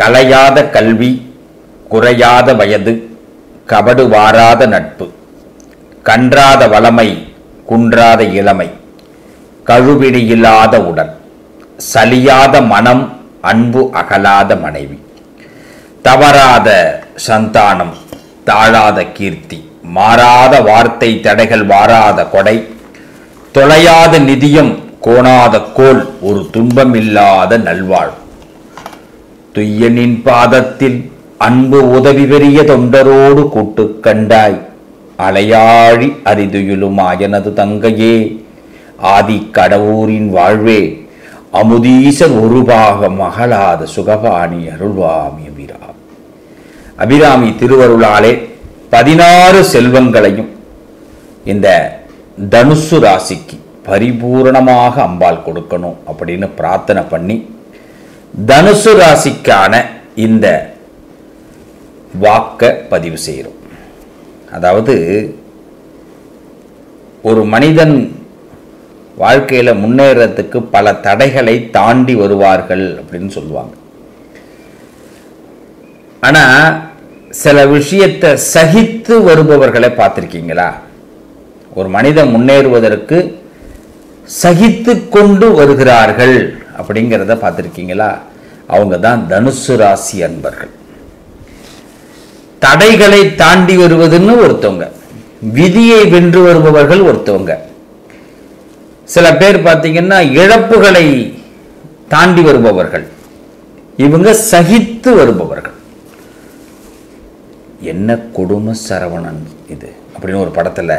கலையாத கல்வி, குறையாத வயது, கபடு வாராத நட்பு, கன்றாத வளமை, குன்றாத இளமை, கழுவிடியில்லாத உடல், சலியாத மனம், அன்பு அகலாத மனைவி, தவறாத சந்தானம், தாழாத கீர்த்தி, மாறாத வார்த்தை, தடைகள் வாராத கொடை, தொலையாத நிதியம், கோணாத கோல், ஒரு துன்பமில்லாத நல்வாழ், துய்யனின் பாதத்தில் அன்பு உதவி பெரிய தொண்டரோடு கூட்டு கண்டாய், அலையாழி அரிதுயுலுமாயனது தங்கையே, ஆதி கடவுரின் வாழ்வே, அமுதீசன் ஒருபாக மகளாத சுகபாணி அருள்வாமி அபிராமி. அபிராமி திருவருளாலே 16 செல்வங்களையும் இந்த தனுசு ராசிக்கு பரிபூரணமாக அம்பாள் கொடுக்கணும் அப்படின்னு பிரார்த்தனை பண்ணி, தனுசு ராசிக்கான இந்த வாக்கை பதிவு செய்கிறோம். அதாவது, ஒரு மனிதன் வாழ்க்கையில் முன்னேறத்துக்கு பல தடைகளை தாண்டி வருவார்கள் அப்படின்னு சொல்லுவாங்க. ஆனால் சில விஷயத்தை சகித்து வருபவர்களை பார்த்துருக்கீங்களா? ஒரு மனிதன் முன்னேறுவதற்கு சகித்து கொண்டு வருகிறார்கள் அப்படிங்கிறத பார்த்துருக்கீங்களா? அவங்க தான் தனுசு ராசி அன்பர்கள். தடைகளை தாண்டி வருவதுன்னு ஒருத்தவங்க, விதியை வென்று வருபவர்கள் ஒருத்தவங்க, சில பேர் பார்த்தீங்கன்னா இழப்புகளை தாண்டி வருபவர்கள். இவங்க சகித்து வருபவர்கள். என்ன கொடுமை சரவணன் இது அப்படின்னு ஒரு படத்தில்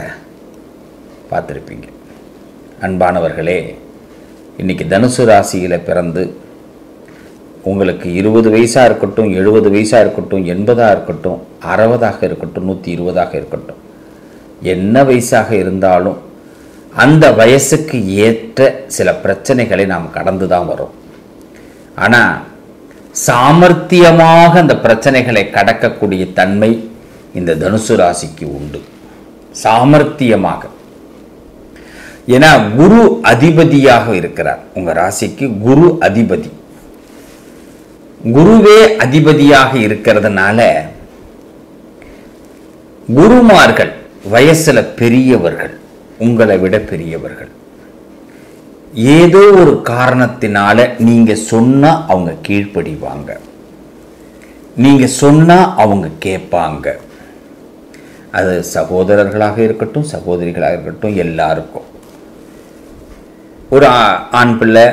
பார்த்துருப்பீங்க. அன்பானவர்களே, இன்றைக்கி தனுசு ராசியில் பிறந்து உங்களுக்கு 20 வயசாக இருக்கட்டும், 70 வயசாக இருக்கட்டும், 80 இருக்கட்டும், 60 இருக்கட்டும், 120 இருக்கட்டும், என்ன வயசாக இருந்தாலும் அந்த வயசுக்கு ஏற்ற சில பிரச்சனைகளை நாம் கடந்து தான் வரோம். ஆனால் சாமர்த்தியமாக அந்த பிரச்சனைகளை கடக்கக்கூடிய தன்மை இந்த தனுசு ராசிக்கு உண்டு. சாமர்த்தியமாக, ஏன்னா குரு அதிபதியாக இருக்கிறார். உங்கள் ராசிக்கு குரு அதிபதி, குருவே அதிபதியாக இருக்கிறதுனால குருமார்கள் வயசில் பெரியவர்கள், உங்களை விட பெரியவர்கள், ஏதோ ஒரு காரணத்தினால நீங்கள் சொன்னால் அவங்க கீழ்ப்படிவாங்க, நீங்கள் சொன்னால் அவங்க கேட்பாங்க. அது சகோதரர்களாக இருக்கட்டும், சகோதரிகளாக இருக்கட்டும், எல்லாருக்கும். ஒரு ஆண் பிள்ளை,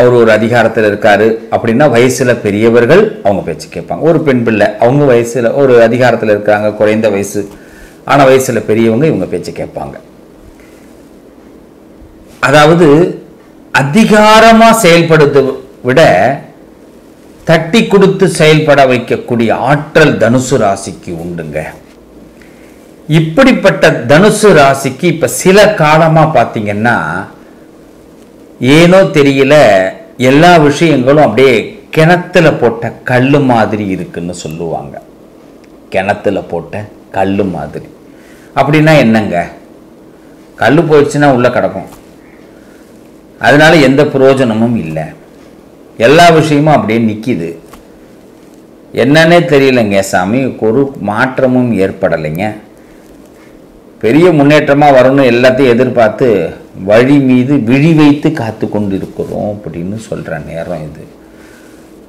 அவர் ஒரு அதிகாரத்தில் இருக்கார் அப்படின்னா வயசில் பெரியவர்கள் அவங்க பேச்சு கேட்பாங்க. ஒரு பெண் பிள்ளை, அவங்க வயசில் ஒரு அதிகாரத்தில் இருக்காங்க, குறைந்த வயசு, ஆனால் வயசில் பெரியவங்க, இவங்க பேச்சு கேட்பாங்க. அதாவது அதிகாரமாக செயல்படுத்த விட தட்டி கொடுத்து செயல்பட வைக்கக்கூடிய ஆற்றல் தனுசு ராசிக்கு உண்டுங்க. இப்படிப்பட்ட தனுசு ராசிக்கு இப்போ சில காலமாக பார்த்தீங்கன்னா ஏனோ தெரியல, எல்லா விஷயங்களும் அப்படியே கிணத்துல போட்ட கல் மாதிரி இருக்குன்னு சொல்லுவாங்க. கிணத்துல போட்ட கல் மாதிரி அப்படின்னா என்னங்க? கல் போயிடுச்சுன்னா உள்ளே கிடக்கும், அதனால எந்த பிரயோஜனமும் இல்லை. எல்லா விஷயமும் அப்படியே நிற்கிது, என்னன்னே தெரியலைங்க சாமி, ஒரு மாற்றமும் ஏற்படலைங்க. பெரிய முன்னேற்றமாக வரணும் எல்லாத்தையும் எதிர்பார்த்து வழி மீது விழி வைத்து காத்து கொண்டு இருக்கிறோம் அப்படின்னு சொல்கிற நேரம் இது.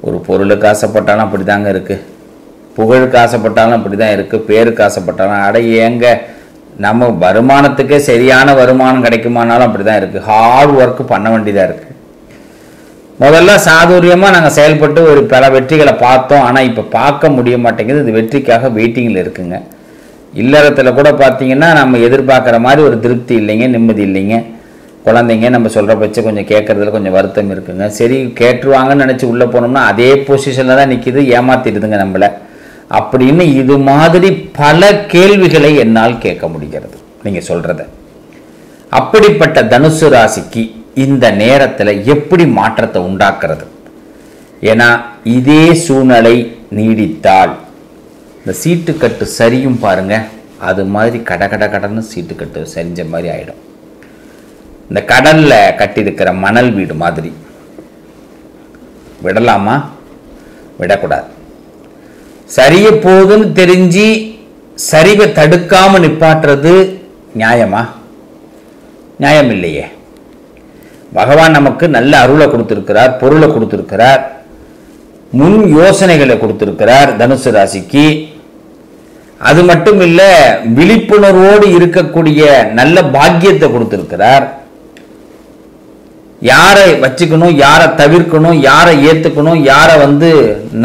ஒரு பொருளுக்கு ஆசைப்பட்டாலும் அப்படி தாங்க இருக்குது, புகழுக்கு ஆசைப்பட்டாலும் அப்படி தான் இருக்குது, பேருக்கு ஆசைப்பட்டாலும் அடை ஏங்க நம்ம வருமானத்துக்கே சரியான வருமானம் கிடைக்குமானாலும் அப்படி தான் இருக்குது. ஹார்ட் ஒர்க்கு பண்ண வேண்டியதாக இருக்குது. முதல்ல சாதுரியமாக நாங்கள் செயல்பட்டு ஒரு பல வெற்றிகளை பார்த்தோம், ஆனால் இப்போ பார்க்க முடிய மாட்டேங்குது, இது வெற்றிக்காக வெயிட்டிங்கில் இருக்குங்க. இல்லறத்தில் கூட பார்த்திங்கன்னா நம்ம எதிர்பார்க்குற மாதிரி ஒரு திருப்தி இல்லைங்க, நிம்மதி இல்லைங்க. குழந்தைங்க நம்ம சொல்கிற பட்ச கொஞ்சம் கேட்குறதுல கொஞ்சம் வருத்தம் இருக்குங்க. சரி கேட்டுருவாங்கன்னு நினச்சி உள்ளே போனோம்னா அதே பொசிஷனில் தான் நிற்கிது, ஏமாற்றிடுதுங்க நம்மளை அப்படின்னு இது மாதிரி பல கேள்விகளை என்னால் கேட்க முடிகிறது நீங்கள் சொல்கிறத. அப்படிப்பட்ட தனுசு ராசிக்கு இந்த நேரத்தில் எப்படி மாற்றத்தை உண்டாக்குறது? ஏன்னா இதே சூழ்நிலை நீடித்தால் இந்த சீட்டுக்கட்டு சரியும் பாருங்கள், அது மாதிரி கடகடன்னு சீட்டுக்கட்டு சரிஞ்ச மாதிரி ஆகிடும். இந்த கடலில் கட்டியிருக்கிற மணல் வீடு மாதிரி விடலாமா? விடக்கூடாது. சரிய போதுன்னு தெரிஞ்சு சரிவை தடுக்காம நிப்பாட்டுறது நியாயமா? நியாயம் இல்லையே. பகவான் நமக்கு நல்ல அருளை கொடுத்திருக்கிறார், பொருளை கொடுத்திருக்கிறார், முன் யோசனைகளை கொடுத்திருக்கிறார் தனுசு ராசிக்கு. அது மட்டும் இல்லை, விழிப்புணர்வோடு இருக்கக்கூடிய நல்ல பாக்கியத்தை கொடுத்திருக்கிறார். யாரை வச்சுக்கணும், யாரை தவிர்க்கணும், யாரை ஏற்றுக்கணும், யாரை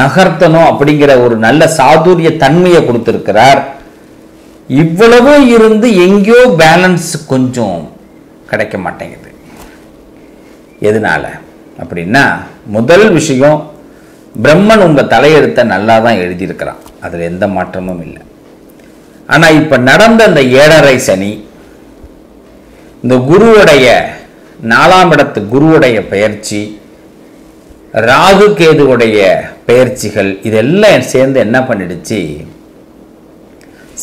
நகர்த்தணும் அப்படிங்கிற ஒரு நல்ல சாதுரிய தன்மையை கொடுத்திருக்கிறார். இவ்வளவு இருந்து எங்கேயோ பேலன்ஸ் கொஞ்சம் கிடைக்க மாட்டேங்குது. எதனால அப்படின்னா, முதல் விஷயம், பிரம்மன் உங்கள் தலையெழுத்தை நல்லா தான் எழுதியிருக்கிறான், அதில் எந்த மாற்றமும் இல்லை. ஆனால் இப்போ நடந்த அந்த 7.5 சனி, இந்த குருவுடைய 4ஆம் இடத்து குருவுடைய பெயர்ச்சி, ராகு கேதுவுடைய பெயர்ச்சிகள், இதெல்லாம் சேர்ந்து என்ன பண்ணிடுச்சு,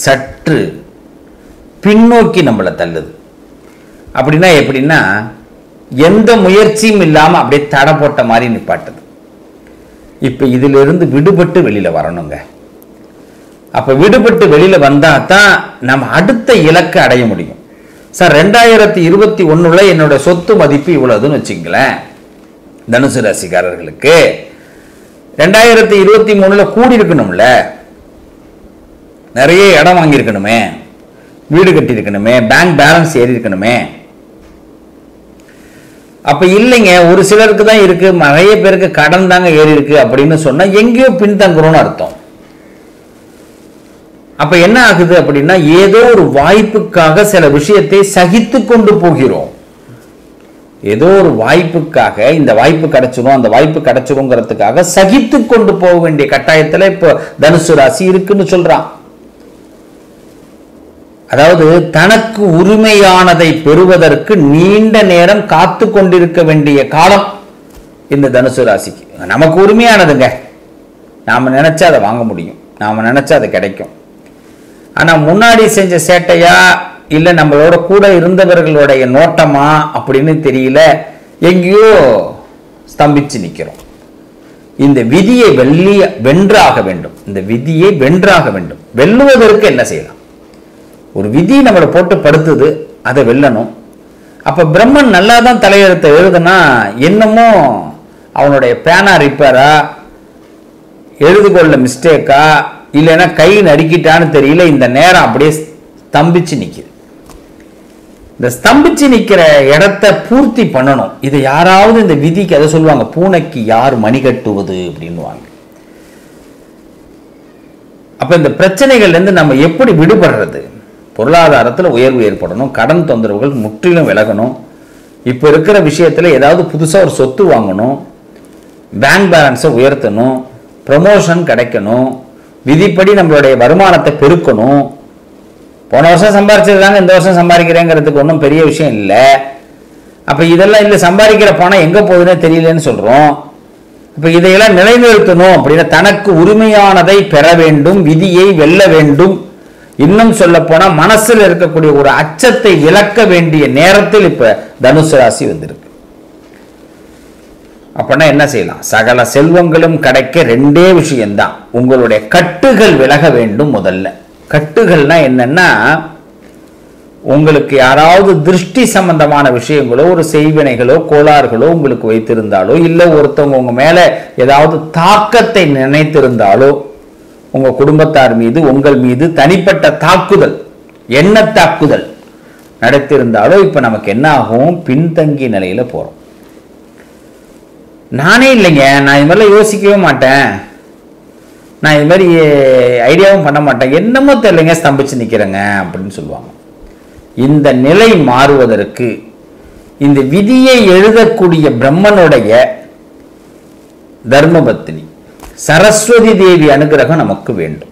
சற்று பின்னோக்கி நம்மளை தள்ளுது. அப்படின்னா எப்படின்னா, எந்த முயற்சியும் இல்லாமல் அப்படியே தடை போட்ட மாதிரி நிப்பாட்டுது. இப்போ இதிலிருந்து விடுபட்டு வெளியில் வரணுங்க. அப்போ விடுபட்டு வெளியில் வந்தால் தான் நம்ம அடுத்த இலக்கை அடைய முடியும். சார் 2021 என்னோட சொத்து மதிப்பு இவ்வளவுன்னு வச்சுங்களேன், தனுசு ராசிக்காரர்களுக்கு 2023 கூடி இருக்கணும்ல, நிறைய இடம் வாங்கியிருக்கணுமே, வீடு கட்டியிருக்கணுமே, பேங்க் பேலன்ஸ் ஏறி இருக்கணுமே. அப்ப இல்லைங்க, ஒரு சிலருக்கு தான் இருக்கு, நிறைய பேருக்கு கடன் தாங்க ஏறி இருக்கு அப்படின்னு சொன்னா எங்கேயோ பின்தங்குறோம்னு அர்த்தம். அப்ப என்ன ஆகுது அப்படின்னா, ஏதோ ஒரு வாய்ப்புக்காக சில விஷயத்தை சகித்து கொண்டு போகிறோம். ஏதோ ஒரு வாய்ப்புக்காக, இந்த வாய்ப்பு கிடைச்சிடும், அந்த வாய்ப்பு கிடைச்சிடும்ங்கிறதுக்காக சகித்து கொண்டு போக வேண்டிய கட்டாயத்துல இப்போ தனுசு ராசி இருக்குன்னு சொல்றான். அதாவது தனக்கு உரிமையானதை பெறுவதற்கு நீண்ட நேரம் காத்து கொண்டிருக்க வேண்டிய காலம் இந்த தனுசு ராசிக்கு. நமக்கு உரிமையானதுங்க, நாம நினைச்சா அதை வாங்க முடியும், நாம நினைச்சா அது கிடைக்கும். ஆனா முன்னாடி செஞ்ச சேட்டையா, இல்லை நம்மளோட கூட இருந்தவர்களுடைய நோட்டமா அப்படின்னு தெரியல, எங்கேயோ ஸ்தம்பிச்சு நிற்கிறோம். இந்த விதியை வென்றாக வேண்டும். இந்த விதியை வென்றாக வேண்டும். வெல்லுவதற்கு என்ன செய்யலாம்? ஒரு விதி நம்மளை போட்டு படுத்துது, அதை வெல்லணும். அப்போ பிரம்மன் நல்லா தான் தலையெழுத்தை எழுதுனா, என்னமோ அவனுடைய பேனா ரிப்பேரா, எழுதுகொள்ள மிஸ்டேக்கா, இல்லைன்னா கை நறுக்கிட்டான்னு தெரியல, இந்த நேரம் அப்படியே ஸ்தம்பிச்சு நிற்கிது. இந்த ஸ்தம்பிச்சு நிற்கிற இடத்த பூர்த்தி பண்ணணும். இது யாராவது இந்த விதிக்கு அதை சொல்லுவாங்க, பூனைக்கு யார் மணி கட்டுவது அப்படின்வாங்க. அப்போ இந்த பிரச்சனைகள்லேருந்து நம்ம எப்படி விடுபடுறது? பொருளாதாரத்தில் உயர்வு ஏற்படணும், கடன் தொந்தரவுகள் முற்றிலும் விலகணும், இப்போ இருக்கிற விஷயத்தில் ஏதாவது புதுசாக ஒரு சொத்து வாங்கணும், பேங்க் பேலன்ஸை உயர்த்தணும், ப்ரமோஷன் கிடைக்கணும், விதிப்படி நம்மளுடைய வருமானத்தை பெருக்கணும். போன வருஷம் சம்பாதிச்சிருக்காங்க, இந்த வருஷம் சம்பாதிக்கிறேங்கிறதுக்கு ஒன்றும் பெரிய விஷயம் இல்லை. அப்போ இதெல்லாம் இல்லை, சம்பாதிக்கிற பணம் எங்கே போகுதுன்னே தெரியலன்னு சொல்கிறோம். இப்போ இதையெல்லாம் நிலைநிறுத்தணும் அப்படின்னா தனக்கு உரிமையானதை பெற வேண்டும், விதியை வெல்ல வேண்டும். இன்னும் சொல்ல போனா மனசில் இருக்கக்கூடிய ஒரு அச்சத்தை இழக்க வேண்டிய நேரத்தில் இப்ப தனுசு ராசி வந்திருக்கு. அப்படின்னா என்ன செய்யலாம்? சகல செல்வங்களும் கிடைக்க ரெண்டே விஷயம்தான். உங்களுடைய கட்டுகள் விலக வேண்டும். முதல்ல கட்டுகள்னா என்னன்னா, உங்களுக்கு யாராவது திருஷ்டி சம்பந்தமான விஷயங்களோ, ஒரு செய்வினைகளோ, கோளாறுகளோ உங்களுக்கு வைத்திருந்தாலோ, இல்லை ஒருத்தவங்க உங்க மேல ஏதாவது தாக்கத்தை நினைத்திருந்தாலோ, உங்க குடும்பத்தார் மீது, உங்கள் மீது தனிப்பட்ட தாக்குதல், என்ன தாக்குதல் நடத்திருந்தாலோ, இப்ப நமக்கு என்ன ஆகும், பின்தங்கிய நிலையில போறோம். நானே இல்லைங்க, நான் இது மாதிரிலாம் யோசிக்கவே மாட்டேன், நான் இது மாதிரி ஐடியாவும் பண்ண மாட்டேன், என்னமோ தெரியலைங்க, ஸ்தம்பிச்சு நிக்கிறேங்க அப்படின்னு சொல்லுவாங்க. இந்த நிலை மாறுவதற்கு இந்த விதியை எழுதக்கூடிய பிரம்மனுடைய தர்மபத்தினி சரஸ்வதி தேவி அனுகிரகம் நமக்கு வேண்டும்.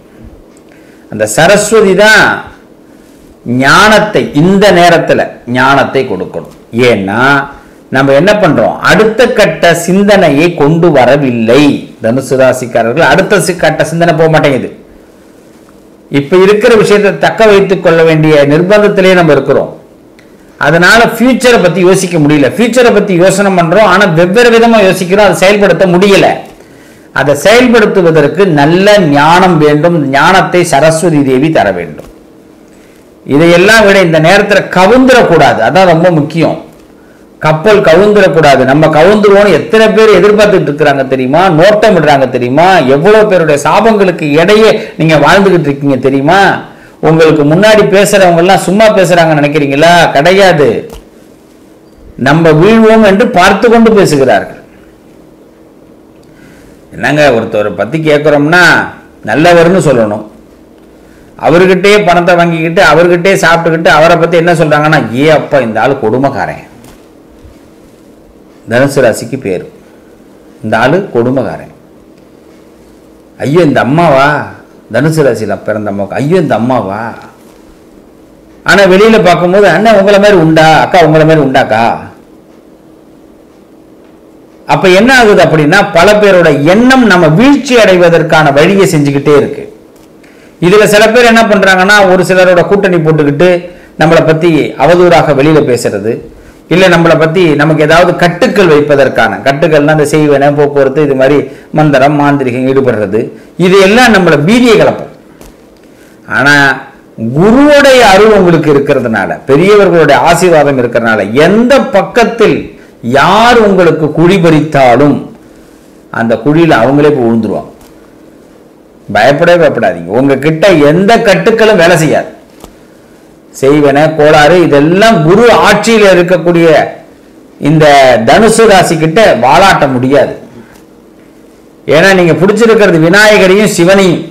அந்த சரஸ்வதி தான் ஞானத்தை, இந்த நேரத்தில் ஞானத்தை கொடுக்கணும். ஏன்னா நம்ம என்ன பண்றோம், அடுத்த கட்ட சிந்தனையை கொண்டு வரவில்லை. தனுசு ராசிக்காரர்கள் அடுத்த கட்ட சிந்தனை போக மாட்டேங்குது. இப்ப இருக்கிற விஷயத்தை தக்க வைத்துக் கொள்ள வேண்டிய நிர்பந்தத்திலேயே நம்ம இருக்கிறோம். அதனால ஃபியூச்சரை பத்தி யோசிக்க முடியல. ஃபியூச்சரை பத்தி யோசனை பண்றோம், ஆனா வெவ்வேறு விதமா யோசிக்கிறோம், அதை செயல்படுத்த முடியல. அதை செயல்படுத்துவதற்கு நல்ல ஞானம் வேண்டும். ஞானத்தை சரஸ்வதி தேவி தர வேண்டும். இதையெல்லாம் விட இந்த நேரத்தில் கவுந்துடக்கூடாது, அதான் ரொம்ப முக்கியம். கப்பல் கவுந்துடக்கூடாது. நம்ம கவுந்துருவோன்னு எத்தனை பேர் எதிர்பார்த்துட்டு இருக்கிறாங்க தெரியுமா? நோட்டமிடுறாங்க தெரியுமா? எவ்வளவு பேருடைய சாபங்களுக்கு இடையே நீங்க வாழ்ந்துகிட்டு இருக்கீங்க தெரியுமா? உங்களுக்கு முன்னாடி பேசுறவங்க எல்லாம் சும்மா பேசுறாங்கன்னு நினைக்கிறீங்களா? கிடையாது. நம்ம வீழ்வோம் என்று பார்த்து கொண்டு பேசுகிறார்கள். என்னங்க, ஒருத்தரை பத்தி கேட்குறோம்னா நல்லவர்னு சொல்லணும். அவர்கிட்டே பணத்தை வாங்கிக்கிட்டு அவர்கிட்டே சாப்பிட்டுக்கிட்டு அவரை பத்தி என்ன சொல்றாங்கன்னா, ஏ அப்பா இந்த ஆள் கொடுமைக்காரன். தனுசு ராசிக்கு பேரு, இந்த ஆளு கொடுமைக்காரன். ஐயோ இந்த அம்மாவா, தனுசு ராசியில பிறந்த அம்மாவுக்கு ஐயோ இந்த அம்மாவா. ஆனா வெளியில பார்க்கும்போது, அண்ணன் உங்களை மாதிரி உண்டா, அக்கா உங்களை மாதிரி உண்டாக்கா. அப்ப என்ன ஆகுது அப்படின்னா, பல பேரோட எண்ணம் நம்ம வீழ்ச்சி அடைவதற்கான வழியை செஞ்சுக்கிட்டே இருக்கு. இதுல சில பேர் என்ன பண்றாங்கன்னா, ஒரு சிலரோட கூட்டணி போட்டுக்கிட்டு நம்மளை பத்தி அவதூறாக வெளியில பேசுறது, இல்லை நம்மளை பற்றி நமக்கு ஏதாவது கட்டுக்கள் வைப்பதற்கான, கட்டுக்கள்னா அந்த செய்வன போக்குவரத்து இது மாதிரி மந்திரம் மாந்திரிகம் ஈடுபடுறது, இது எல்லாம் நம்மளை பீதியை கலப்போம். ஆனால் குருவுடைய அருள் உங்களுக்கு இருக்கிறதுனால, பெரியவர்களுடைய ஆசீர்வாதம் இருக்கிறதுனால, எந்த பக்கத்தில் யார் உங்களுக்கு குழி பறித்தாலும் அந்த குழியில் அவங்களே போய் விழுந்துருவாங்க. பயப்படவே பயப்படாதீங்க. உங்ககிட்ட எந்த கட்டுக்களும் வேலை செய்யாது. செய்வன கோளாறு இதெல்லாம் குரு ஆட்சியில் இருக்கக்கூடிய இந்த தனுசு ராசி கிட்ட வாலாட்ட முடியாது. ஏன்னா நீங்க பிடிச்சிருக்கிறது விநாயகரையும் சிவனையும்.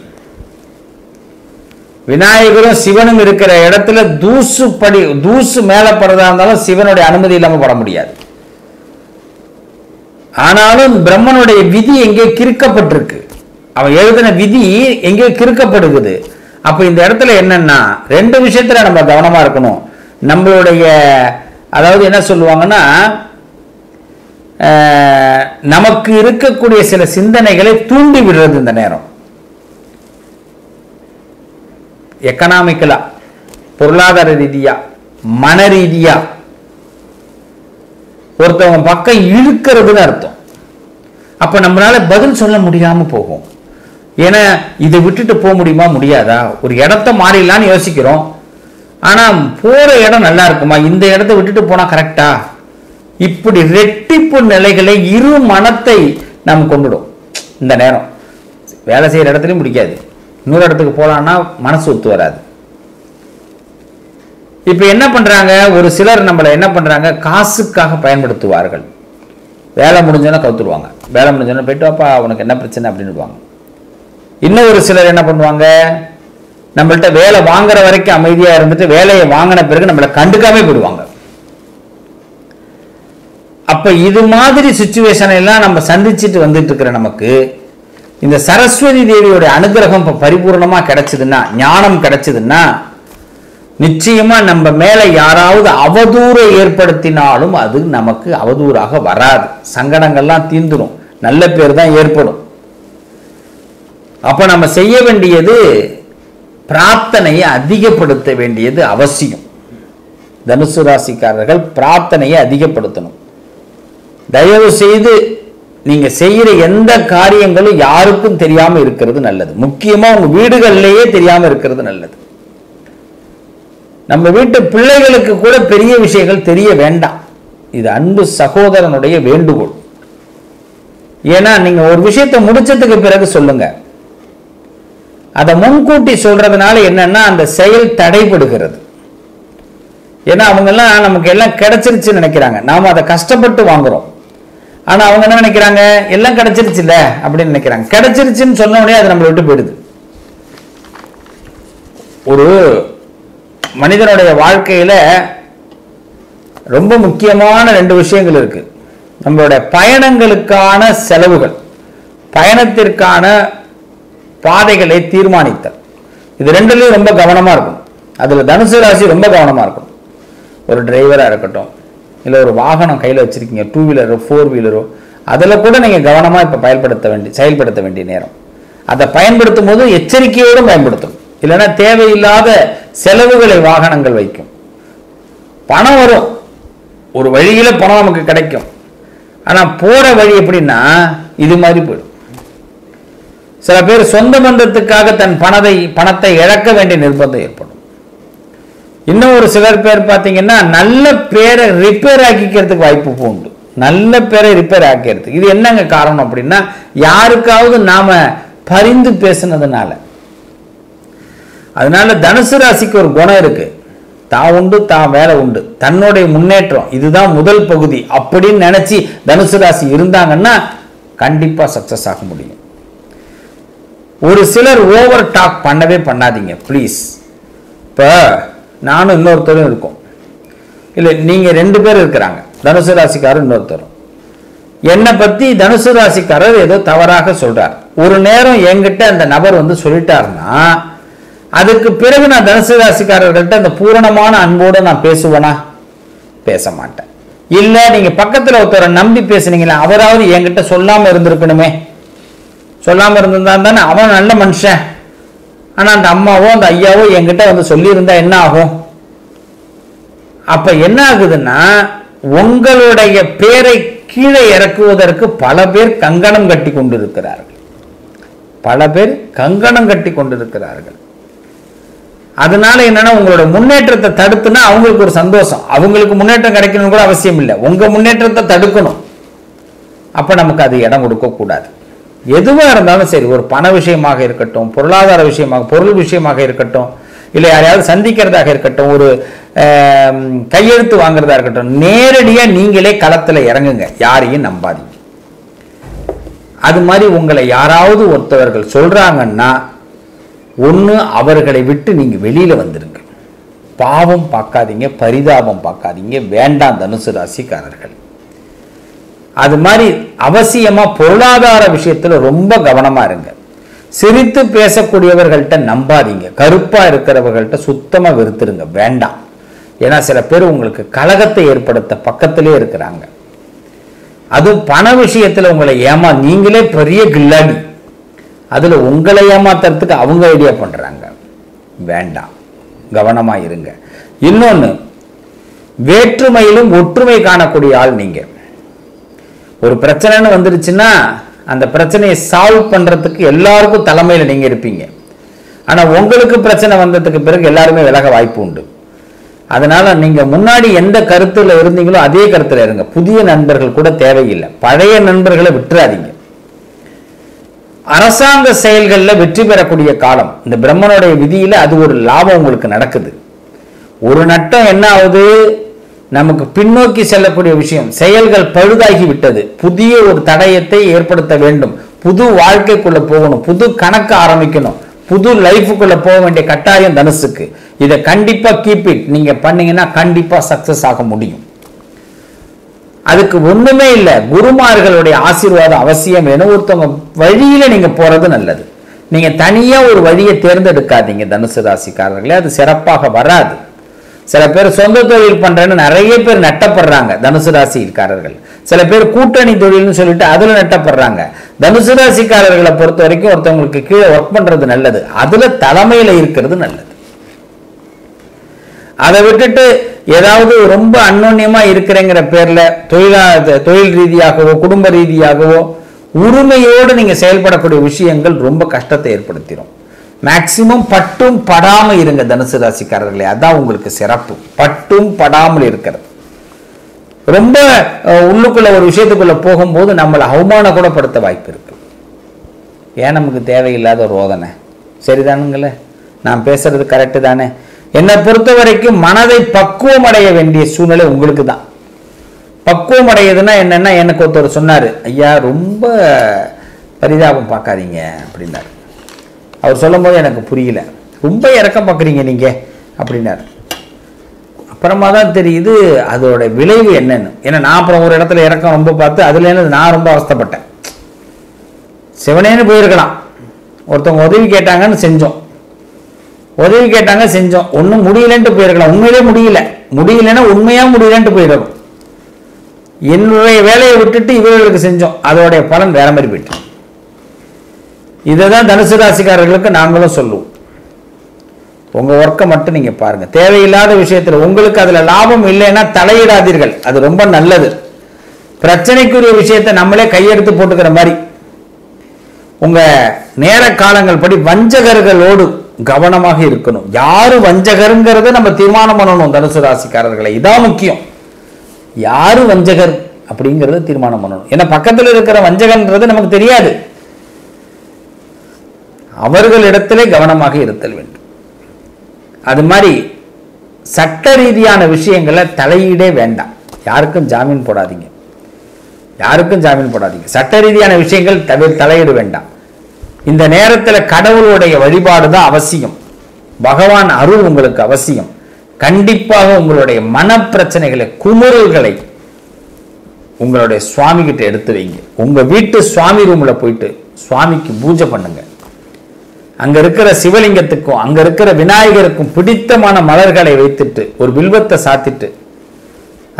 விநாயகரும் சிவனும் இருக்கிற இடத்துல தூசு மேல படுறதா இருந்தாலும் சிவனுடைய அனுமதி இல்லாம பட முடியாது. ஆனாலும் பிரம்மனுடைய விதி எங்கே கிறுக்கப்பட்டிருக்கு, அவன் எழுதின விதி எங்கே கிறுக்கப்படுகிறது. அப்ப இந்த இடத்துல என்னன்னா, ரெண்டு விஷயத்துல நம்ம கவனமா இருக்கணும். நம்மளுடைய, அதாவது என்ன சொல்லுவாங்கன்னா, நமக்கு இருக்கக்கூடிய சில சிந்தனைகளை தூண்டி விடுறது இந்த நேரம். எக்கனாமிக்கலா, பொருளாதார ரீதியா, மன ரீதியா ஒருத்தவங்க பக்கம் இழுக்கிறதுன்னு அர்த்தம். அப்ப நம்மளால பதில் சொல்ல முடியாம போகும். ஏன்னா இதை விட்டுட்டு போக முடியுமா முடியாதா, ஒரு இடத்த மாறிடலான்னு யோசிக்கிறோம். ஆனால் போகிற இடம் நல்லா இருக்குமா, இந்த இடத்த விட்டுட்டு போனால் கரெக்டா, இப்படி ரெட்டிப்பு நிலைகளை இரு மனத்தை நாம் கொண்டுடும். இந்த நேரம் வேலை செய்கிற இடத்துலையும் பிடிக்காது, இன்னொரு இடத்துக்கு போகலான்னா மனசு ஒத்து வராது. இப்போ என்ன பண்ணுறாங்க, ஒரு சிலர் நம்மளை என்ன பண்ணுறாங்க, காசுக்காக பயன்படுத்துவார்கள். வேலை முடிஞ்சோன்னா கவுத்துடுவாங்க, வேலை முடிஞ்சோன்னா போயிட்டு வாப்பா உனக்கு என்ன பிரச்சனை அப்படின்னுவாங்க. இன்னும் ஒரு சிலர் என்ன பண்ணுவாங்க, நம்மள்ட்ட வேலை வாங்குற வரைக்கும் அமைதியாக இருந்துட்டு வேலையை வாங்கின பிறகு நம்மளை கண்டுக்காம போயிடுவாங்க. அப்போ இது மாதிரி சுச்சுவேஷன் எல்லாம் நம்ம சந்திச்சுட்டு வந்துட்டு இருக்கிற நமக்கு இந்த சரஸ்வதி தேவியோட அனுகிரகம் இப்போ பரிபூர்ணமாக கிடைச்சதுன்னா, ஞானம் கிடைச்சதுன்னா, நிச்சயமா நம்ம மேலே யாராவது அவதூறை ஏற்படுத்தினாலும் அது நமக்கு அவதூறாக வராது. சங்கடங்கள்லாம் தீந்துடும், நல்ல பேர் தான் ஏற்படும். அப்போ நம்ம செய்ய வேண்டியது பிரார்த்தனையை அதிகப்படுத்த வேண்டியது அவசியம். தனுசு ராசிக்காரர்கள் பிரார்த்தனையை அதிகப்படுத்தணும். தயவு செய்து நீங்கள் செய்கிற எந்த காரியங்களும் யாருக்கும் தெரியாமல் இருக்கிறது நல்லது. முக்கியமாக உங்கள் வீடுகள்லேயே தெரியாமல் இருக்கிறது நல்லது. நம்ம வீட்டு பிள்ளைகளுக்கு கூட பெரிய விஷயங்கள் தெரிய வேண்டாம். இது அன்பு சகோதரனுடைய வேண்டுகோள். ஏன்னா நீங்கள் ஒரு விஷயத்தை முடிச்சதுக்கு பிறகு சொல்லுங்கள், அதை முன்கூட்டி சொல்றதுனால என்னன்னா அந்த செயல் தடைபடுகிறது. ஏன்னா அவங்கெல்லாம் நமக்கு எல்லாம் கிடைச்சிருச்சுன்னு நினைக்கிறாங்க, நாம அதை கஷ்டப்பட்டு வாங்குறோம். ஆனா அவங்க என்ன நினைக்கிறாங்க, எல்லாம் கிடைச்சிருச்சு இல்ல அப்படின்னு நினைக்கிறாங்க. கிடைச்சிருச்சுன்னு சொன்ன உடனே அது நம்மளை விட்டு போயிடுது. ஒரு மனிதனுடைய வாழ்க்கையில ரொம்ப முக்கியமான ரெண்டு விஷயங்கள் இருக்கு. நம்மளுடைய பயணங்களுக்கான செலவுகள், பயணத்திற்கான பாதைகளை தீர்மானித்தல், இது ரெண்டுலையும் ரொம்ப கவனமாக இருக்கும். அதில் தனுசு ராசி ரொம்ப கவனமாக இருக்கும். ஒரு டிரைவராக இருக்கட்டும், இல்லை ஒரு வாகனம் கையில் வச்சுருக்கீங்க, 2 வீலரோ 4 வீலரோ, அதில் கூட நீங்கள் கவனமாக இப்போ செயல்படுத்த வேண்டிய நேரம். அதை பயன்படுத்தும் போது எச்சரிக்கையோடு பயன்படுத்தணும். இல்லைன்னா தேவையில்லாத செலவுகளை வாகனங்கள் வைக்கும். பணம் வரும், ஒரு வழியில் பணம் நமக்கு கிடைக்கும். ஆனால் போகிற வழி எப்படின்னா இது மாதிரி போயிடும். சில பேர் சொந்த பந்தத்துக்காக தன் பணத்தை இழக்க வேண்டிய நிர்பந்தம் ஏற்படும். இன்னும் ஒரு சிலர் பேர் பார்த்தீங்கன்னா நல்ல பேரை ரிப்பேர் ஆக்கிக்கிறதுக்கு வாய்ப்பு உண்டு. நல்ல பேரை ரிப்பேர் ஆக்கிறது இது என்னங்க காரணம் அப்படின்னா யாருக்காவது நாம பரிந்து பேசினதுனால. அதனால தனுசு ராசிக்கு ஒரு குணம் இருக்கு, தான் உண்டு தான் வேலை உண்டு, தன்னுடைய முன்னேற்றம் இதுதான் முதல் பகுதி அப்படின்னு நினைச்சு தனுசு ராசி இருந்தாங்கன்னா கண்டிப்பா சக்சஸ் ஆக முடியும். ஒரு சிலர் ஓவர் டாக் பண்ணவே பண்ணாதீங்க ப்ளீஸ். இப்போ நானும் இன்னொருத்தரும் இருக்கோம், இல்லை நீங்கள் ரெண்டு பேர் இருக்கிறாங்க, தனுசு ராசிக்காரர் இன்னொருத்தரும். என்னை பற்றி தனுசு ராசிக்காரர் ஏதோ தவறாக சொல்கிறார், ஒரு நேரம் என்கிட்ட அந்த நபர் வந்து சொல்லிட்டாருன்னா அதுக்கு பிறகு நான் தனுசு ராசிக்காரர்கள்ட்ட அந்த பூரணமான அன்போடு நான் பேசுவேனா? பேச மாட்டேன். இல்லை நீங்கள் பக்கத்தில் ஒருத்தரை நம்பி பேசுனீங்களா, அவராவது என்கிட்ட சொல்லாமல் இருந்திருக்கணுமே, சொல்லாமல் இருந்திருந்தான் தானே அவன் நல்ல மனுஷன், ஆனால் அந்த அம்மாவோ அந்த ஐயாவோ என்கிட்ட வந்து சொல்லியிருந்தா என்ன ஆகும்? அப்போ என்ன ஆகுதுன்னா உங்களுடைய பேரை கீழே இறக்குவதற்கு பல பேர் கங்கணம் கட்டி கொண்டிருக்கிறார்கள். அதனால என்னன்னா உங்களோட முன்னேற்றத்தை தடுத்துனா அவங்களுக்கு ஒரு சந்தோஷம். அவங்களுக்கு முன்னேற்றம் கிடைக்கணும்னு கூட அவசியம் இல்லை, உங்க முன்னேற்றத்தை தடுக்கணும். அப்ப நமக்கு அது இடம் கொடுக்க கூடாது. எதுவாக இருந்தாலும் சரி, ஒரு பண விஷயமாக இருக்கட்டும், பொருளாதார விஷயமாக பொருள் விஷயமாக இருக்கட்டும், இல்லை யாரையாவது சந்திக்கிறதாக இருக்கட்டும், ஒரு கையெழுத்து வாங்குறதா இருக்கட்டும், நேரடியாக நீங்களே களத்தில் இறங்குங்க, யாரையும் நம்பாதீங்க. அது மாதிரி உங்களை யாராவது ஒருத்தவர்கள் சொல்றாங்கன்னா ஒன்று அவர்களை விட்டு நீங்கள் வெளியில் வந்துடுங்க, பாவம் பார்க்காதீங்க, பரிதாபம் பார்க்காதீங்க, வேண்டாம் தனுசு ராசிக்காரர்கள். அது மாதிரி அவசியமாக பொருளாதார விஷயத்தில் ரொம்ப கவனமாக இருங்க. சிரித்து பேசக்கூடியவர்கள்ட்ட நம்பாதீங்க, கருப்பாக இருக்கிறவர்கள்ட்ட சுத்தமாக வெறுத்துருங்க, வேண்டாம். ஏன்னா சில பேர் உங்களுக்கு கலகத்தை ஏற்படுத்த பக்கத்திலே இருக்கிறாங்க. அதுவும் பண விஷயத்தில் உங்களை நீங்களே பெரிய கில்லாடி, அதில் உங்களை ஏமாத்துறதுக்கு அவங்க ஐடியா பண்ணுறாங்க, வேண்டாம், கவனமாக இருங்க. இன்னொன்று, வேற்றுமையிலும் ஒற்றுமை காணக்கூடிய ஆள் நீங்கள். ஒரு பிரச்சனைன்னு வந்துருச்சுன்னா அந்த பிரச்சனையை சால்வ் பண்ணுறதுக்கு எல்லாருக்கும் தலைமையில் நீங்கள் இருப்பீங்க. ஆனால் உங்களுக்கு பிரச்சனை வந்ததுக்கு பிறகு எல்லாருமே விலக வாய்ப்பு உண்டு. அதனால் நீங்கள் முன்னாடி எந்த கருத்தில் இருந்தீங்களோ அதே கருத்தில் இருங்க. புதிய நண்பர்கள் கூட தேவையில்லை, பழைய நண்பர்களை விட்டுறாதீங்க. அரசாங்க செயல்களில் வெற்றி பெறக்கூடிய காலம் இந்த பிரம்மனுடைய விதியில், அது ஒரு லாபம் உங்களுக்கு நடக்குது. ஒரு நட்டம் என்ன ஆகுது, நமக்கு பின்னோக்கி செல்லக்கூடிய விஷயம், செயல்கள் பழுதாகி விட்டது, புதிய ஒரு தடயத்தை ஏற்படுத்த வேண்டும், புது வாழ்க்கைக்குள்ளே போகணும், புது கணக்கு ஆரம்பிக்கணும், புது லைஃபுக்குள்ளே போக வேண்டிய கட்டாயம் தனுசுக்கு. இதை கண்டிப்பாக கீப் இட் நீங்கள் பண்ணிங்கன்னா கண்டிப்பாக சக்ஸஸ் ஆக முடியும். அதுக்கு ஒன்றுமே இல்லை, குருமார்களுடைய ஆசீர்வாதம் அவசியம் வேணும். ஒருத்தவங்க வழியில் நீங்கள் போகிறது நல்லது. நீங்கள் தனியாக ஒரு வழியை தேர்ந்தெடுக்காதீங்க தனுசு ராசிக்காரர்களே, அது சிறப்பாக வராது. சில பேர் சொந்த தொழில் பண்றேன்னு நிறைய பேர் நட்டப்படுறாங்க தனுசு ராசிக்காரர்கள். சில பேர் கூட்டணி தொழில்னு சொல்லிட்டு அதுல நட்டப்படுறாங்க. தனுசு ராசிக்காரர்களை பொறுத்த வரைக்கும் ஒருத்தவங்களுக்கு கீழே ஒர்க் பண்றது நல்லது, அதுல தலைமையில இருக்கிறது நல்லது. அதை விட்டுட்டு ஏதாவது ரொம்ப அன்னோன்யமா இருக்கிறேங்கிற பேர்ல தொழில் ரீதியாகவோ குடும்ப ரீதியாகவோ உரிமையோடு நீங்க செயல்படக்கூடிய விஷயங்கள் ரொம்ப கஷ்டத்தை ஏற்படுத்திடும். மேக்சிமம் பட்டும் படாமல் இருங்க தனுசு ராசிக்காரர்களே, அதான் உங்களுக்கு சிறப்பு. பட்டும் படாமல் இருக்கிறது, ரொம்ப உள்ளுக்குள்ள ஒரு விஷயத்துக்குள்ள போகும்போது நம்மளை அவமானம் கூட படுத்த வாய்ப்பு இருக்கு. ஏன் நமக்கு தேவையில்லாத ரோதனை, சரிதானுங்களே? நான் பேசுறது கரெக்டு தானே? என்னை பொறுத்த வரைக்கும் மனதை பக்குவம் அடைய வேண்டிய சூழ்நிலை உங்களுக்கு தான். பக்குவம் அடையுதுன்னா என்னன்னா, எனக்கு ஒருத்தர் சொன்னார், ஐயா ரொம்ப பரிதாபம் பார்க்காதீங்க அப்படின்னாரு. அவர் சொல்லும் போது எனக்கு புரியல, ரொம்ப இறக்கம் பார்க்குறீங்க நீங்கள் அப்படின்னாரு. அப்புறமா தான் தெரியுது அதோட விளைவு என்னன்னு. ஏன்னா நான் அப்புறம் ஒரு இடத்துல இறக்கம் ரொம்ப பார்த்து அதில் என்னது, நான் ரொம்ப அவஸ்தப்பட்டேன். சிவனேன்னு போயிருக்கலாம், ஒருத்தவங்க உதவி கேட்டாங்கன்னு செஞ்சோம், ஒன்றும் முடியலன்ட்டு போயிருக்கலாம், உண்மையிலே முடியலன்னா உண்மையாக முடியலன்ட்டு போயிடும். என்னுடைய வேலையை விட்டுட்டு இவர்களுக்கு செஞ்சோம், அதோடைய பலன் வேற மாதிரி போயிட்டோம். இதை தான் தனுசு ராசிக்காரர்களுக்கு நாங்களும் சொல்லுவோம். உங்கள் ஒர்க்கை மட்டும் நீங்கள் பாருங்கள், தேவையில்லாத விஷயத்தில் உங்களுக்கு அதில் லாபம் இல்லைன்னா தலையிடாதீர்கள், அது ரொம்ப நல்லது. பிரச்சனைக்குரிய விஷயத்தை நம்மளே கையெடுத்து போட்டுக்கிற மாதிரி உங்கள் நேர காலங்கள் படி வஞ்சகர்களோடு கவனமாக இருக்கணும். யார் வஞ்சகருங்கிறத நம்ம தீர்மானம் பண்ணணும். தனுசு ராசிக்காரர்களை இதான் முக்கியம். யார் வஞ்சகர் அப்படிங்கிறத தீர்மானம் பண்ணணும். ஏன்னா பக்கத்தில் இருக்கிற வஞ்சகன்றது நமக்கு தெரியாது. அவர்களிடத்திலே கவனமாக இருத்தல் வேண்டும். அது மாதிரி சட்ட ரீதியான விஷயங்களை தலையீடே வேண்டாம். யாருக்கும் ஜாமீன் போடாதீங்க. சட்ட ரீதியான விஷயங்கள் தலையிட வேண்டாம். இந்த நேரத்தில் கடவுளுடைய வழிபாடு தான் அவசியம். பகவான் அருள் உங்களுக்கு அவசியம். கண்டிப்பாக உங்களுடைய மன பிரச்சனைகளை, குமுறல்களை உங்களுடைய சுவாமி கிட்ட எடுத்து வைங்க. உங்க வீட்டு சுவாமி ரூம்ல போயிட்டு சுவாமிக்கு பூஜை பண்ணுங்க. அங்க இருக்கிற சிவலிங்கத்துக்கும் அங்க இருக்கிற விநாயகருக்கும் பிடித்தமான மலர்களை வைத்துட்டு ஒரு வில்வத்தை சாத்திட்டு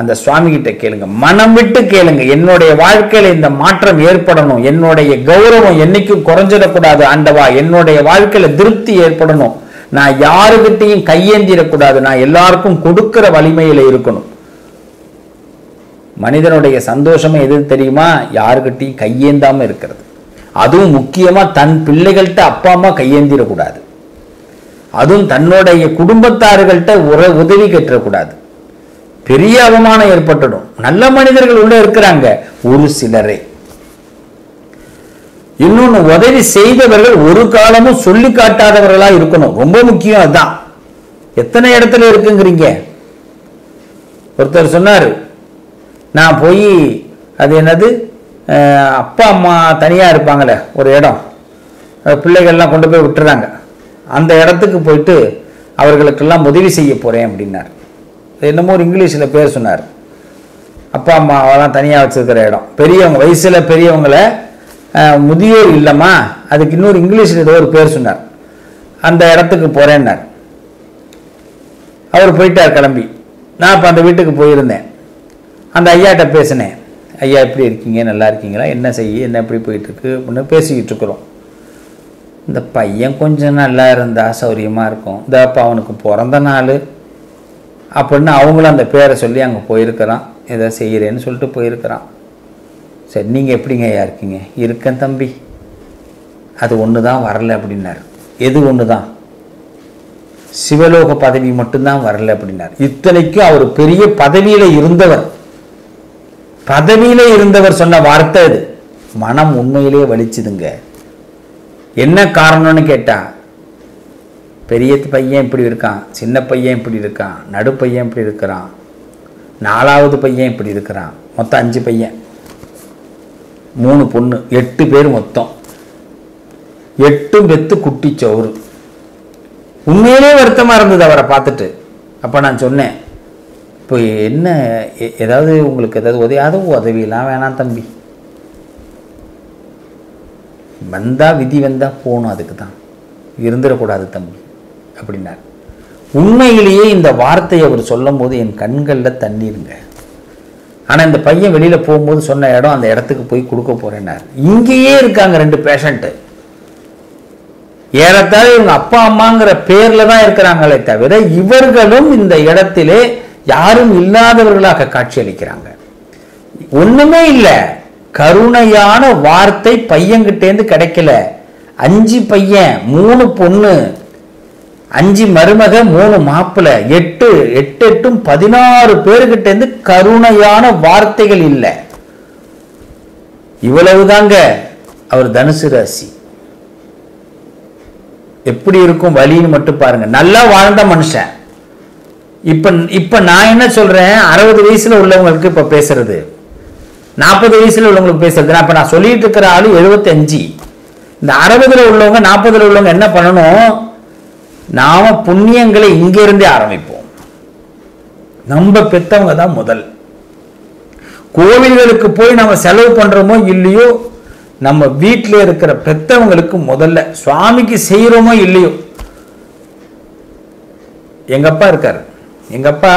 அந்த சுவாமி கிட்ட கேளுங்க. மனம் விட்டு கேளுங்க. என்னுடைய வாழ்க்கையில இந்த மாற்றம் ஏற்படணும், என்னுடைய கௌரவம் என்னைக்கும் குறைஞ்சிடக்கூடாது ஆண்டவா, என்னுடைய வாழ்க்கையில திருப்தி ஏற்படணும், நான் யாருக்கிட்டையும் கையேந்திடக்கூடாது, நான் எல்லாருக்கும் கொடுக்கிற வலிமையில இருக்கணும். மனிதனுடைய சந்தோஷமே எது தெரியுமா? யாருக்கிட்டையும் கையேந்தாம இருக்கிறது. அதுவும் முக்கியமா தன் பிள்ளைகள்கிட்ட அப்பா அம்மா கையேந்திடக்கூடாது. அதுவும் தன்னுடைய குடும்பத்தார்கள்ட்ட உதவி கேட்டக்கூடாது. பெரிய அவமானம் ஏற்பட்டுடும். நல்ல மனிதர்கள் உள்ள இருக்கிறாங்க ஒரு சிலரே. இன்னொன்னு, உதவி செய்தவர்கள் ஒரு காலமும் சொல்லி காட்டாதவர்களா இருக்கணும். ரொம்ப முக்கியம். அதுதான் எத்தனை இடத்துல இருக்குங்கிறீங்க. ஒருத்தர் சொன்னார், நான் போய் அது என்னது அப்பா அம்மா தனியா இருப்பாங்களே ஒரு இடம், பிள்ளைகள்லாம் கொண்டு போய் விட்டுறாங்க, அந்த இடத்துக்கு போயிட்டு அவர்களுக்கெல்லாம் உதவி செய்ய போறேன் அப்படின்னாரு. என்னமோ ஒரு இங்கிலீஷில் பேர் சொன்னார். அப்பா அம்மாவெல்லாம் தனியாக வச்சுருக்கிற இடம், பெரியவங்க வயசில் பெரியவங்களை முதியோர் இல்லைம்மா, அதுக்கு இன்னொரு இங்கிலீஷில் ஏதோ ஒரு பேர் சொன்னார், அந்த இடத்துக்கு போகிறேன்னார். அவர் போயிட்டார் கிளம்பி. நான் இப்போ அந்த வீட்டுக்கு போயிருந்தேன். அந்த ஐயாட்ட பேசினேன். ஐயா எப்படி இருக்கீங்க, நல்லா இருக்கீங்களா, என்ன செய்ய, என்ன எப்படி போயிட்டுருக்கு அப்படின்னு பேசிக்கிட்டு இருக்கிறோம். இந்த பையன் கொஞ்சம் நல்லா இருந்தால் சௌரியமாக இருக்கும், இந்த அப்பா அவனுக்கு பிறந்த நாள் அப்படின்னா அவங்களும் அந்த பேரை சொல்லி அங்கே போயிருக்கிறான், ஏதோ செய்கிறேன்னு சொல்லிட்டு போயிருக்கிறான். சரி, நீங்கள் எப்படிங்க ஐயா இருக்கீங்க? இருக்கேன் தம்பி, அது ஒன்று தான் வரலை அப்படின்னார். எது ஒன்று தான்? சிவலோக பதவி மட்டும்தான் வரலை அப்படின்னார். இத்தனைக்கும் அவர் பெரிய பதவியில் இருந்தவர் சொன்ன வார்த்தை அது. மனம் உண்மையிலே வலிச்சுதுங்க. என்ன காரணம்னு கேட்டால், பெரிய பையன் இப்படி இருக்கான், சின்ன பையன் இப்படி இருக்கான், நடுப்பையன் இப்படி இருக்கிறான், நாலாவது பையன் இப்படி இருக்கிறான், மொத்தம் 5 பையன், 3 பொண்ணு, 8 பேர், மொத்தம் 8 பெத்து குட்டி சோறு. உண்மையிலே வருத்தமாக இருந்தது அவரை பார்த்துட்டு. அப்போ நான் சொன்னேன், இப்போ என்ன ஏதாவது உங்களுக்கு ஏதாவது உதவியெல்லாம் வேணாம் தம்பி, வந்தால் விதி வந்தால் போகணும், அதுக்கு தான் இருந்துடக்கூடாது தம்பி அப்படின்னார். உண்மையிலேயே இந்த வார்த்தையை அவர் சொல்லும் போது என் கண்களில் தண்ணீருங்க. ஆனால் இந்த பையன் வெளியில் போகும்போது சொன்ன இடம், அந்த இடத்துக்கு போய் கொடுக்க போறேன்னார். இங்கேயே இருக்காங்க 2 பேஷண்ட்டு. ஏறத்தாழ இவங்க அப்பா அம்மாங்கிற பேரில் தான் இருக்கிறாங்களே தவிர இவர்களும் இந்த இடத்திலே யாரும் இல்லாதவர்களாக காட்சி அளிக்கிறாங்க. ஒன்றுமே இல்லை. கருணையான வார்த்தை பையன்கிட்டேருந்து கிடைக்கல. 5 பையன், 3 பொண்ணு, 5 மருமக, 3 மாப்பிள்ளை, 8 16 பேருக்கிட்ட இருந்து கருணையான வார்த்தைகள் இல்லை. இவ்வளவுதாங்க அவர் தனுசு ராசி. எப்படி இருக்கும் வலின்னு மட்டும் பாருங்க. நல்லா வாழ்ந்த மனுஷன். இப்ப நான் என்ன சொல்றேன், 60 வயசுல உள்ளவங்களுக்கு இப்ப பேசுறது, 40 வயசுல உள்ளவங்களுக்கு பேசுறது. அப்ப நான் சொல்லிட்டு இருக்கிற ஆளு 75. இந்த 60 உள்ளவங்க 40 உள்ளவங்க என்ன பண்ணணும்? நாம புண்ணியங்களை இங்கிருந்தே ஆரம்பிப்போம். நம்ம பெற்றவங்க தான் முதல். கோவில்களுக்கு போய் நம்ம செலவு பண்றோமோ இல்லையோ, நம்ம வீட்டில இருக்கிற பெற்றவங்களுக்கு முதல்ல சுவாமிக்கு செய்யறோமோ இல்லையோ. எங்கப்பா இருக்காரு, எங்கப்பா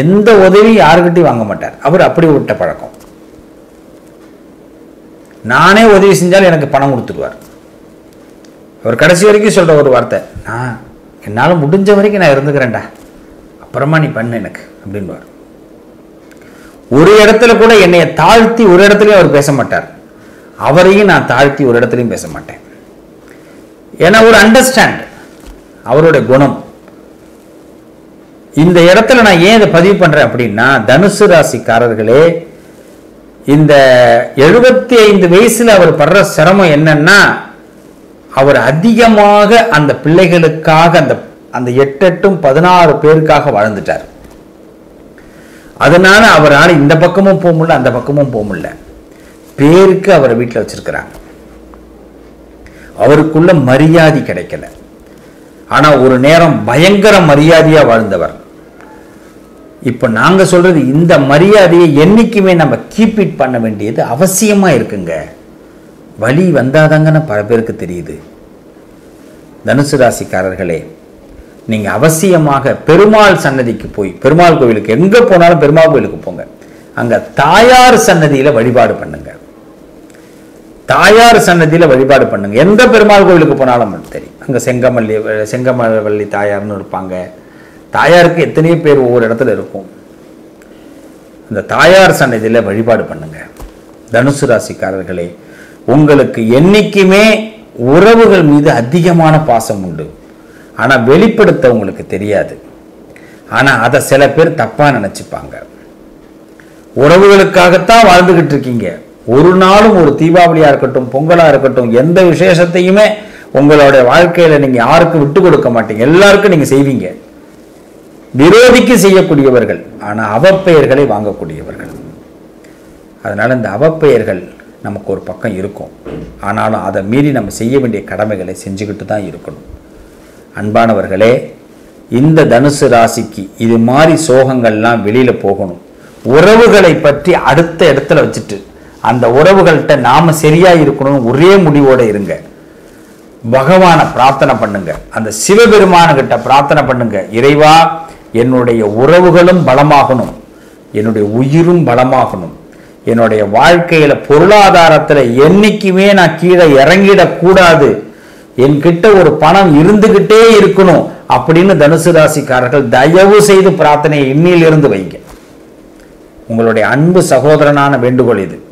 எந்த உதவியும் யாருக்கிட்டையும் வாங்க மாட்டார். அவர் அப்படி விட்ட பழக்கம். நானே உதவி செஞ்சாலும் எனக்கு பணம் கொடுத்துடுவார். அவர் கடைசி வரைக்கும் சொல்கிற ஒரு வார்த்தை, நான் என்னால் முடிஞ்ச வரைக்கும் நான் இருந்துக்கிறேன்டா, அப்புறமா நீ பண்ணு எனக்கு அப்படின்வார். ஒரு இடத்துல கூட என்னைய தாழ்த்தி ஒரு இடத்துலையும் அவர் பேச மாட்டார். அவரையும் நான் தாழ்த்தி ஒரு இடத்துலையும் பேச மாட்டேன். ஏன்னா ஒரு அண்டர்ஸ்டாண்ட் அவருடைய குணம். இந்த இடத்துல நான் ஏன் இதை பதிவு பண்ணுறேன் அப்படின்னா, தனுசு ராசிக்காரர்களே, இந்த 75 வயசில் அவர் படுற சிரமம் என்னன்னா, அவர் அதிகமாக அந்த பிள்ளைகளுக்காக அந்த 8 8 16 பேருக்காக வாழ்ந்துட்டார். அதனால அவரால் இந்த பக்கமும் போக முடியல, அந்த பக்கமும் போக முடியல. பேருக்கு அவரை வீட்டில் வச்சிருக்கிறாங்க, அவருக்குள்ள மரியாதை கிடைக்கல. ஆனால் ஒரு நேரம் பயங்கர மரியாதையாக வாழ்ந்தவர். இப்போ நாங்கள் சொல்கிறது, இந்த மரியாதையை என்றைக்குமே நம்ம கீப் இட் பண்ண வேண்டியது அவசியமாக இருக்குங்க. வழி வந்தாதாங்கன்னு பல பேருக்கு தெரியுது. தனுசு ராசிக்காரர்களே, நீங்கள் அவசியமாக பெருமாள் சன்னதிக்கு போய், பெருமாள் கோவிலுக்கு எங்கே போனாலும் பெருமாள் கோவிலுக்கு போங்க. அங்கே தாயார் சன்னதியில் வழிபாடு பண்ணுங்க. தாயார் சன்னதியில் வழிபாடு பண்ணுங்க. எந்த பெருமாள் கோவிலுக்கு போனாலும் தெரியும், அங்கே செங்கமல்லி தாயார்னு இருப்பாங்க. தாயாருக்கு எத்தனையோ பேர் ஒவ்வொரு இடத்துல இருக்கும். அந்த தாயார் சன்னதியில் வழிபாடு பண்ணுங்க. தனுசு ராசிக்காரர்களே, உங்களுக்கு என்றைக்குமே உறவுகள் மீது அதிகமான பாசம் உண்டு. ஆனால் வெளிப்படுத்த உங்களுக்கு தெரியாது. ஆனால் அதை சில பேர் தப்பாக நினச்சிப்பாங்க. உறவுகளுக்காகத்தான் வாழ்ந்துக்கிட்டு இருக்கீங்க. ஒரு நாளும், ஒரு தீபாவளியாக இருக்கட்டும், பொங்கலாக இருக்கட்டும், எந்த விசேஷத்தையுமே உங்களுடைய வாழ்க்கையில் நீங்கள் யாருக்கும் விட்டு கொடுக்க மாட்டீங்க. எல்லாருக்கும் நீங்கள் செய்வீங்க. விரோதிக்கு செய்யக்கூடியவர்கள், ஆனால் அவப்பெயர்களை வாங்கக்கூடியவர்கள். அதனால் இந்த அவப்பெயர்கள் நமக்கு ஒரு பக்கம் இருக்கும். ஆனாலும் அதை மீறி நம்ம செய்ய வேண்டிய கடமைகளை செஞ்சுக்கிட்டு தான் இருக்கணும். அன்பானவர்களே, இந்த தனுசு ராசிக்கு இது மாதிரி சோகங்கள்லாம் வெளியில் போகணும். உறவுகளை பற்றி அடுத்த இடத்துல வச்சுட்டு அந்த உறவுகள்கிட்ட நாம் சரியாக இருக்கணும்னு ஒரே முடிவோடு இருங்க. பகவானை பிரார்த்தனை பண்ணுங்க, அந்த சிவபெருமானுக்கிட்ட பிரார்த்தனை பண்ணுங்க. இறைவா, என்னுடைய உறவுகளும் பலமாகணும், என்னுடைய உயிரும் பலமாகணும், என்னுடைய வாழ்க்கையில் பொருளாதாரத்தில் என்றைக்குமே நான் கீழே இறங்கிடக்கூடாது, என்கிட்ட ஒரு பணம் இருந்துக்கிட்டே இருக்கணும் அப்படின்னு தனுசு ராசிக்காரர்கள் தயவு செய்து பிரார்த்தனை இன்னிலிருந்து வைங்க. உங்களுடைய அன்பு சகோதரனான வேண்டுகோள் இது.